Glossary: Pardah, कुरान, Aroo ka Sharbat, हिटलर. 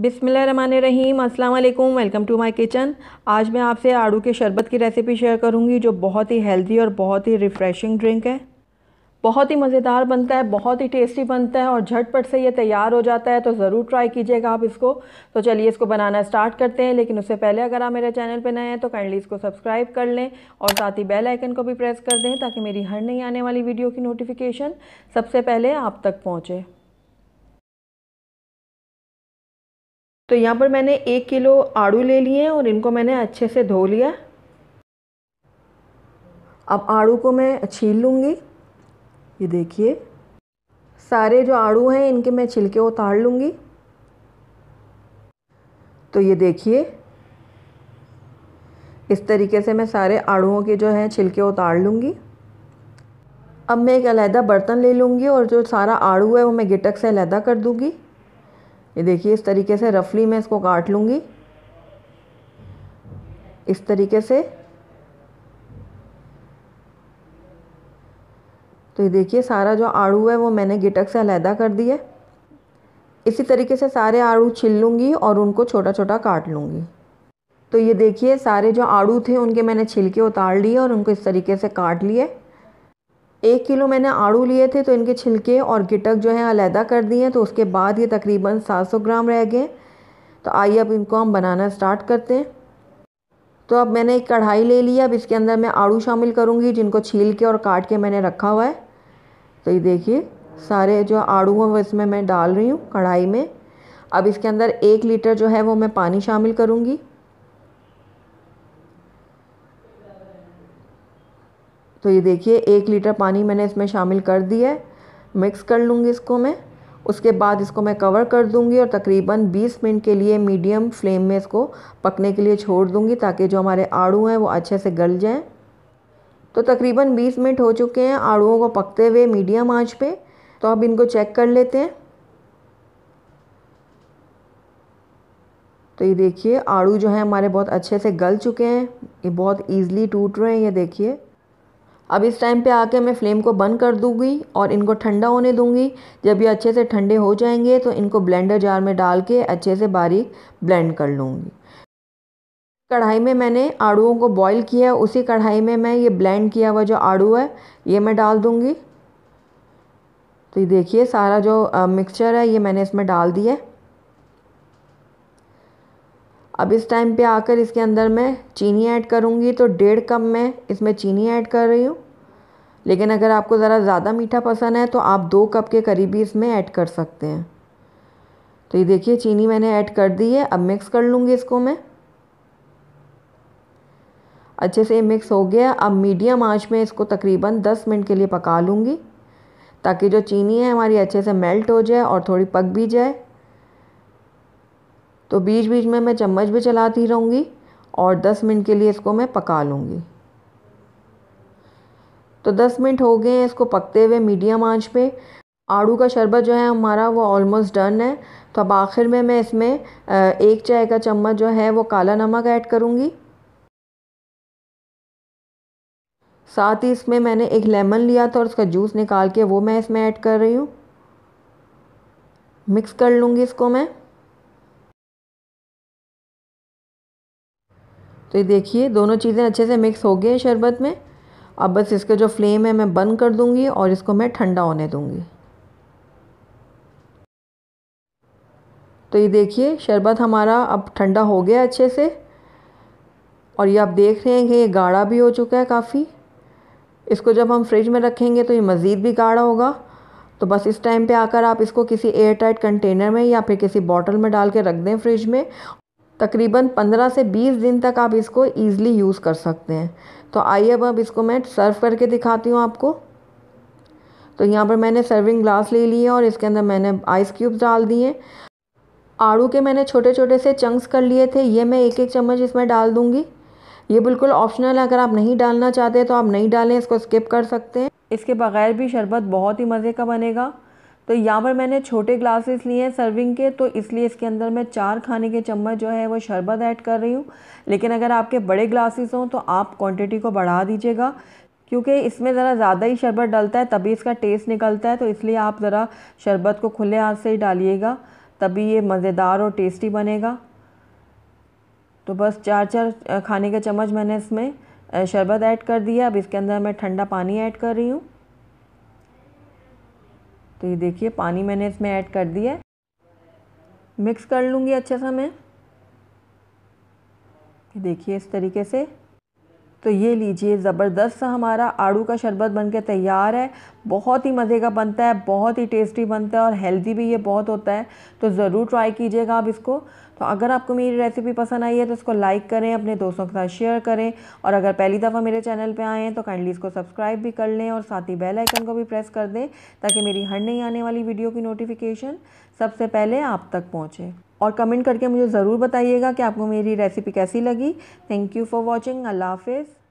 बिस्मिल्लाहिर्रहमानिर्रहीम, अस्सलाम वालेकुम, वेलकम टू माय किचन। आज मैं आपसे आड़ू के शरबत की रेसिपी शेयर करूंगी, जो बहुत ही हेल्दी और बहुत ही रिफ़्रेशिंग ड्रिंक है। बहुत ही मज़ेदार बनता है, बहुत ही टेस्टी बनता है और झटपट से ये तैयार हो जाता है, तो ज़रूर ट्राई कीजिएगा आप इसको। तो चलिए इसको बनाना स्टार्ट करते हैं, लेकिन उससे पहले अगर आप मेरे चैनल पर नए हैं तो काइंडली इसको सब्सक्राइब कर लें और साथ ही बेल आइकन को भी प्रेस कर दें, ताकि मेरी हर नई आने वाली वीडियो की नोटिफिकेशन सबसे पहले आप तक पहुँचे। तो यहाँ पर मैंने 1 किलो आड़ू ले लिए हैं और इनको मैंने अच्छे से धो लिया। अब आड़ू को मैं छील लूँगी। ये देखिए, सारे जो आड़ू हैं इनके मैं छिलके उतार लूँगी। तो ये देखिए, इस तरीके से मैं सारे आड़ूओं के जो हैं छिलके उतार लूँगी। अब मैं एक अलहदा बर्तन ले लूँगी और जो सारा आड़ू है वो मैं गिटक से अलहदा कर दूँगी। ये देखिए, इस तरीके से रफली मैं इसको काट लूँगी, इस तरीके से। तो ये देखिए, सारा जो आड़ू है वो मैंने गिटक से अलहदा कर दिया। इसी तरीके से सारे आड़ू छिल लूँगी और उनको छोटा छोटा काट लूँगी। तो ये देखिए, सारे जो आड़ू थे उनके मैंने छिलके उतार लिए और उनको इस तरीके से काट लिए। 1 किलो मैंने आड़ू लिए थे, तो इनके छिलके और गिटक जो है अलहदा कर दिए। तो उसके बाद ये तकरीबन 700 ग्राम रह गए। तो आइए अब इनको हम बनाना स्टार्ट करते हैं। तो अब मैंने एक कढ़ाई ले ली। अब इसके अंदर मैं आड़ू शामिल करूँगी, जिनको छील के और काट के मैंने रखा हुआ है। तो ये देखिए, सारे जो आड़ू हैं वो इसमें मैं डाल रही हूँ कढ़ाई में। अब इसके अंदर 1 लीटर जो है वो मैं पानी शामिल करूँगी। तो ये देखिए, 1 लीटर पानी मैंने इसमें शामिल कर दिया है। मिक्स कर लूँगी इसको मैं। उसके बाद इसको मैं कवर कर दूँगी और तकरीबन 20 मिनट के लिए मीडियम फ्लेम में इसको पकने के लिए छोड़ दूँगी, ताकि जो हमारे आड़ू हैं वो अच्छे से गल जाएं। तो तकरीबन 20 मिनट हो चुके हैं आड़ूओं को पकते हुए मीडियम आँच पर। तो अब इनको चेक कर लेते हैं। तो ये देखिए, आड़ू जो है हमारे बहुत अच्छे से गल चुके हैं, ये बहुत ईज़िली टूट रहे हैं। ये देखिए, अब इस टाइम पे आके मैं फ्लेम को बंद कर दूंगी और इनको ठंडा होने दूंगी। जब ये अच्छे से ठंडे हो जाएंगे तो इनको ब्लेंडर जार में डाल के अच्छे से बारीक ब्लेंड कर लूँगी। कढ़ाई में मैंने आड़ूओं को बॉईल किया, उसी कढ़ाई में मैं ये ब्लेंड किया हुआ जो आड़ू है ये मैं डाल दूँगी। तो ये देखिए, सारा जो मिक्सचर है ये मैंने इसमें डाल दिया। अब इस टाइम पे आकर इसके अंदर मैं चीनी ऐड करूँगी। तो 1.5 कप मैं इसमें चीनी ऐड कर रही हूँ, लेकिन अगर आपको ज़रा ज़्यादा मीठा पसंद है तो आप 2 कप के करीब भी इसमें ऐड कर सकते हैं। तो ये देखिए, चीनी मैंने ऐड कर दी है। अब मिक्स कर लूँगी इसको मैं अच्छे से। मिक्स हो गया। अब मीडियम आँच में इसको तकरीबन 10 मिनट के लिए पका लूँगी, ताकि जो चीनी है हमारी अच्छे से मेल्ट हो जाए और थोड़ी पक भी जाए। तो बीच बीच में मैं चम्मच भी चलाती रहूँगी और 10 मिनट के लिए इसको मैं पका लूँगी। तो 10 मिनट हो गए हैं इसको पकते हुए मीडियम आंच पे। आड़ू का शरबत जो है हमारा वो ऑलमोस्ट डन है। तो अब आखिर में मैं इसमें 1 चाय का चम्मच जो है वो काला नमक ऐड करूँगी। साथ ही इसमें मैंने 1 लेमन लिया था और उसका जूस निकाल के वो मैं इसमें ऐड कर रही हूँ। मिक्स कर लूँगी इसको मैं। तो ये देखिए, दोनों चीज़ें अच्छे से मिक्स हो गई हैं शरबत में। अब बस इसका जो फ्लेम है मैं बंद कर दूंगी और इसको मैं ठंडा होने दूंगी। तो ये देखिए, शरबत हमारा अब ठंडा हो गया अच्छे से और ये आप देख रहे हैं कि ये गाढ़ा भी हो चुका है काफ़ी। इसको जब हम फ्रिज में रखेंगे तो ये मज़ीद भी गाढ़ा होगा। तो बस इस टाइम पे आकर आप इसको किसी एयर टाइट कंटेनर में या फिर किसी बॉटल में डाल के रख दें फ्रिज में। तकरीबन 15 से 20 दिन तक आप इसको ईज़िली यूज़ कर सकते हैं। तो आइए अब इसको मैं सर्व करके दिखाती हूँ आपको। तो यहाँ पर मैंने सर्विंग ग्लास ले लिए और इसके अंदर मैंने आइस क्यूब्स डाल दिए। आड़ू के मैंने छोटे छोटे से चंक्स कर लिए थे, ये मैं 1 चम्मच इसमें डाल दूँगी। ये बिल्कुल ऑप्शनल है, अगर आप नहीं डालना चाहते तो आप नहीं डालें, इसको स्किप कर सकते हैं। इसके बगैर भी शरबत बहुत ही मज़े का बनेगा। तो यहाँ पर मैंने छोटे ग्लासेस लिए हैं सर्विंग के, तो इसलिए इसके अंदर मैं 4 खाने के चम्मच जो है वो शरबत ऐड कर रही हूँ। लेकिन अगर आपके बड़े ग्लासेस हों तो आप क्वांटिटी को बढ़ा दीजिएगा, क्योंकि इसमें ज़रा ज़्यादा ही शरबत डलता है, तभी इसका टेस्ट निकलता है। तो इसलिए आप ज़रा शरबत को खुले हाथ से ही डालिएगा। तभी ये मज़ेदार और टेस्टी बनेगा। तो बस 4-4 खाने के चम्मच मैंने इसमें शरबत ऐड कर दिया। अब इसके अंदर मैं ठंडा पानी ऐड कर रही हूँ। तो ये देखिए पानी मैंने इसमें ऐड कर दिया है। मिक्स कर लूँगी अच्छे से मैं। देखिए इस तरीके से। तो ये लीजिए ज़बरदस्त सा हमारा आड़ू का शरबत बनके तैयार है। बहुत ही मज़े का बनता है, बहुत ही टेस्टी बनता है और हेल्दी भी ये बहुत होता है। तो ज़रूर ट्राई कीजिएगा आप इसको। तो अगर आपको मेरी रेसिपी पसंद आई है तो इसको लाइक करें, अपने दोस्तों के साथ शेयर करें और अगर पहली दफ़ा मेरे चैनल पे आए हैं तो काइंडली इसको सब्सक्राइब भी कर लें और साथ ही बेल आइकन को भी प्रेस कर दें ताकि मेरी हर नई आने वाली वीडियो की नोटिफिकेशन सबसे पहले आप तक पहुँचे। और कमेंट करके मुझे ज़रूर बताइएगा कि आपको मेरी रेसिपी कैसी लगी। Thank you for watching. अल्लाह हाफिज़।